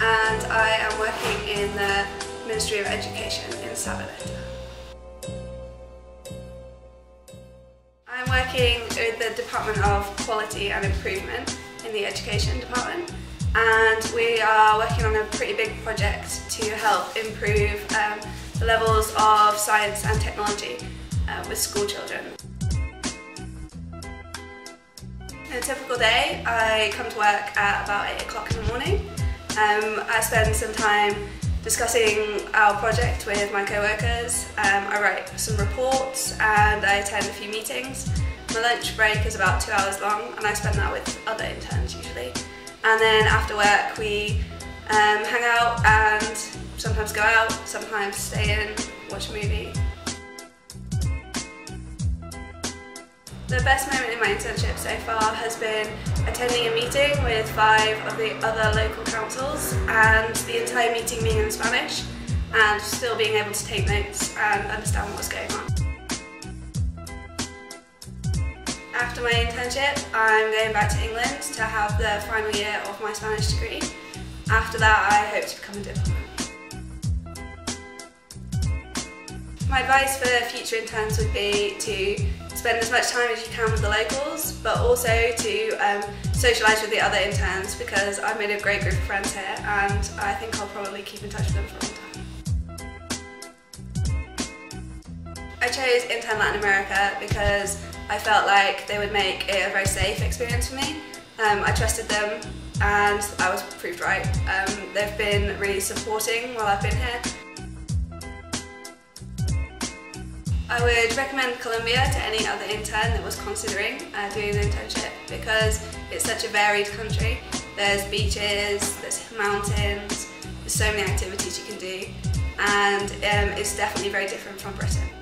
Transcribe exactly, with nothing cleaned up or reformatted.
and I am working in the Ministry of Education in Sabaneta. I'm working with the Department of Quality and Improvement in the Education Department, and we are working on a pretty big project to help improve um, the levels of science and technology uh, with school children. On a typical day, I come to work at about eight o'clock in the morning. Um, I spend some time discussing our project with my co-workers. Um, I write some reports and I attend a few meetings. My lunch break is about two hours long and I spend that with other interns usually. And then after work we um, hang out and sometimes go out, sometimes stay in, watch a movie. The best moment in my internship so far has been attending a meeting with five of the other local councils and the entire meeting being in Spanish and still being able to take notes and understand what's going on. After my internship, I'm going back to England to have the final year of my Spanish degree. After that, I hope to become a diplomat. My advice for future interns would be to spend as much time as you can with the locals, but also to um, socialise with the other interns, because I've made a great group of friends here and I think I'll probably keep in touch with them for a long time. I chose Intern Latin America because I felt like they would make it a very safe experience for me. Um, I trusted them and I was proved right. Um, they've been really supporting while I've been here. I would recommend Colombia to any other intern that was considering uh, doing an internship, because it's such a varied country. There's beaches, there's mountains, there's so many activities you can do, and um, it's definitely very different from Britain.